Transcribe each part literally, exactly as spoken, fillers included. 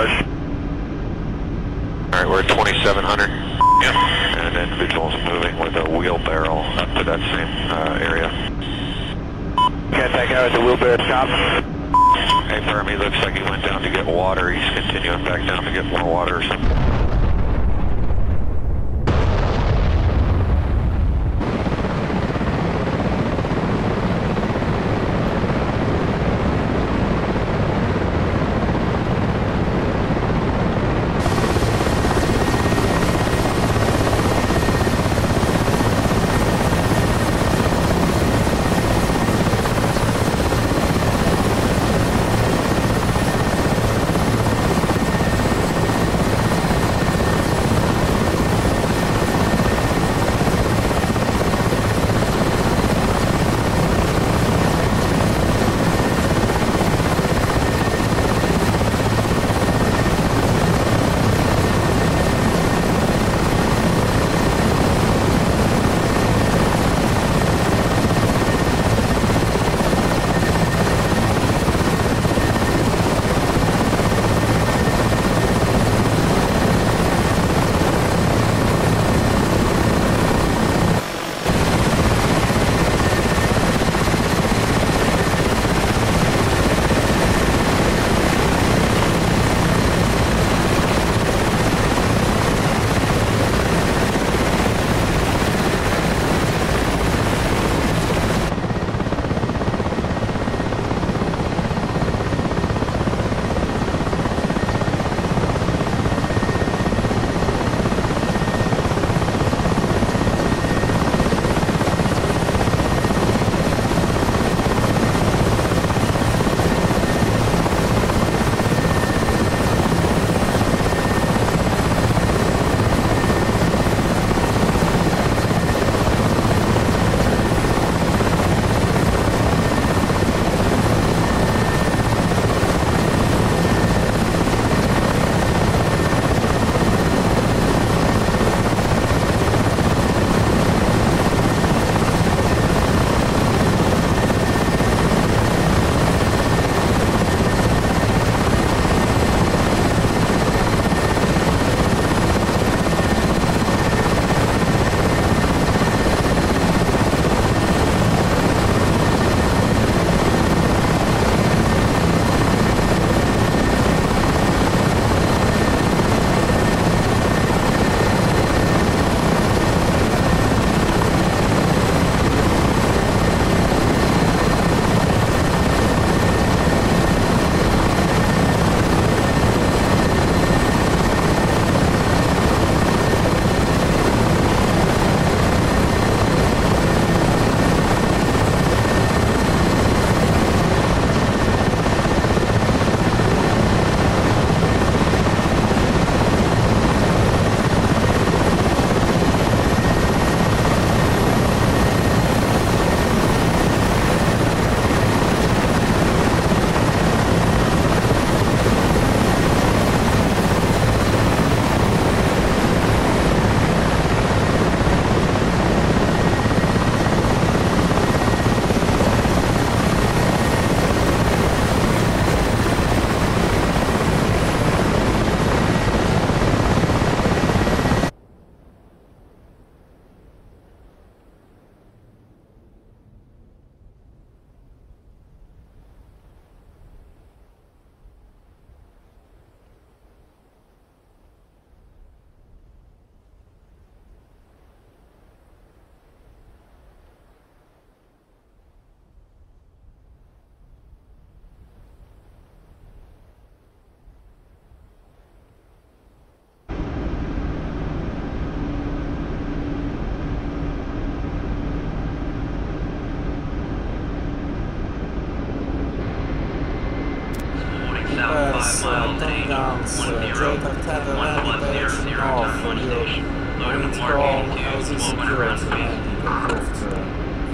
push. Alright, we're at twenty-seven hundred. Yep. And an individual's moving with a wheelbarrow up to that same uh, area. Got that guy with the wheelbarrow top. Hey, Fermi, looks like he went down to get water. He's continuing back down to get more water or something.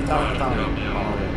Down, down, down.